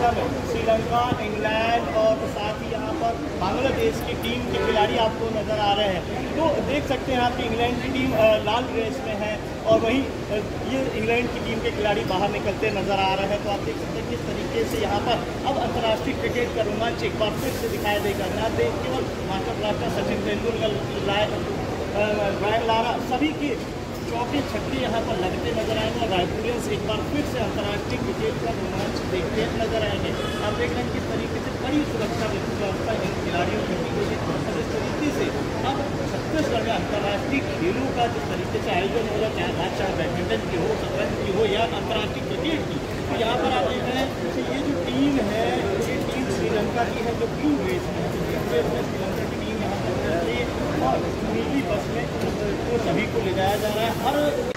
श्रीलंका में, श्रीलंका, इंग्लैंड और साथ ही यहाँ पर बांग्लादेश की टीम के खिलाड़ी आपको नज़र आ रहे हैं। तो देख सकते हैं आप कि इंग्लैंड की टीम लाल ड्रेस में है और वहीं ये इंग्लैंड की टीम के खिलाड़ी बाहर निकलते नज़र आ रहे हैं। तो आप देख सकते हैं किस तरीके से यहाँ पर अब अंतर्राष्ट्रीय क्रिकेट का रोमांच एक बार फिर से दिखाई देगा। ना देख केवल मास्टर ब्लास्टर सचिन तेंदुलकर लाया सभी की चौके छक्के यहाँ पर लगते नजर आएंगे। रायपुरियंस एक बार फिर से अंतर्राष्ट्रीय क्रिकेट का रोमांच देखते नजर आएंगे। आप देख रहे हैं किस तरीके से बड़ी सुरक्षा व्यवस्था इन खिलाड़ियों की दी गई है। जिस तरीके से अब छत्तीसगढ़ में अंतर्राष्ट्रीय खेलों का जिस तरीके से आयोजन हो रहा है, चाहे बात चाहे बैडमिंटन की हो, शतरंज की हो या अंतर्राष्ट्रीय क्रिकेट की, तो यहाँ पर आप देख रहे हैं कि ये जो टीम है, ये टीम श्रीलंका की है जो ब्लू ड्रेस में श्रीलंका की टीम यहाँ पर और नीली बस में तो सभी को ले जाया जा रहा है। हर